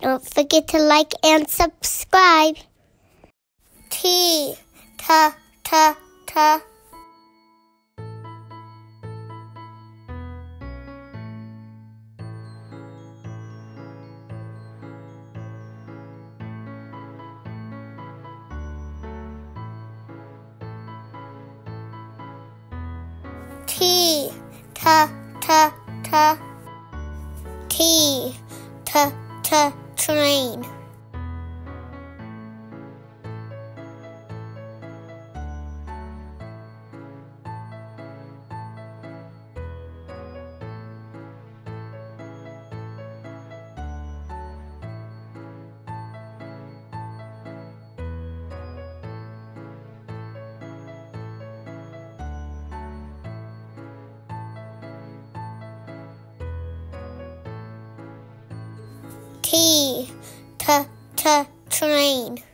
Don't forget to like and subscribe. T, ta, ta, ta. T, ta, ta, ta. T, ta, ta, train. T, t, t, train.